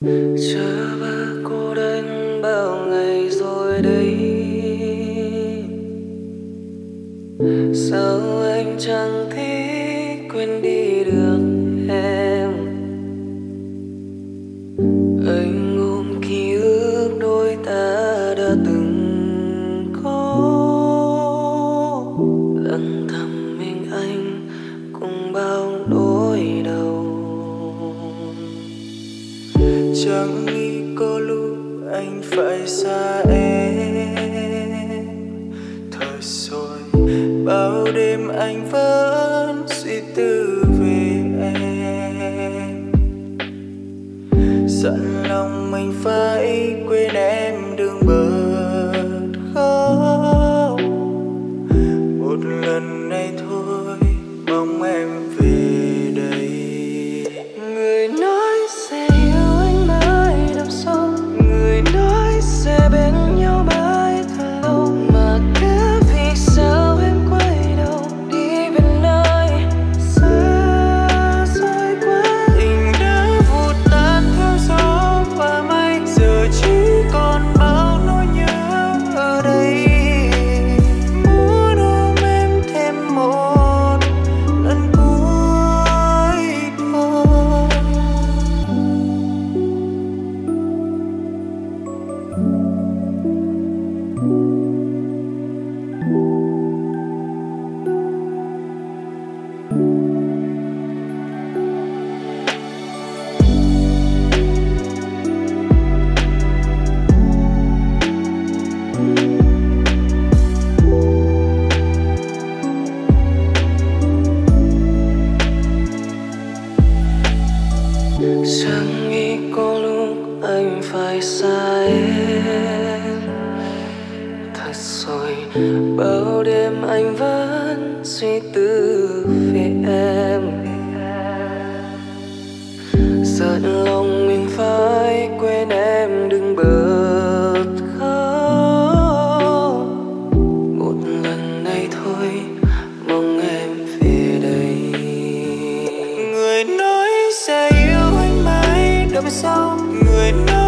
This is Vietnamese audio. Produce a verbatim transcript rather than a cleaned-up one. Chớ ba cô đơn bao ngày rồi đấy, sao anh chẳng thích quên đi được em. Anh ôm ký ức đôi ta đã từng có, lặng thầm mình anh cùng bao đối đầu. Chẳng nghĩ có lúc anh phải xa em, thôi rồi bao đêm anh vẫn suy tư về em. Dặn lòng mình phải quên em đừng bật khóc, một lần này thôi mong em về đây. Người nói sẽ yêu anh mãi năm sau, người nói sẽ bên nhau mãi thật lâu, mà cứ vì sao em quay đầu đi bên nơi xa xôi quá. Tình đã vụt tan theo gió và mây, giờ chỉ còn bao nỗi nhớ ở đây. Muốn ôm em thêm một lần cuối thôi. Chẳng nghĩ có lúc anh phải xa em, thật rồi bao đêm anh vẫn suy tư về em. Giận lòng mình phải quên em đừng bật khóc, một lần này thôi mong em về đây. Người nói sẽ yêu anh mãi đợi sau, người nói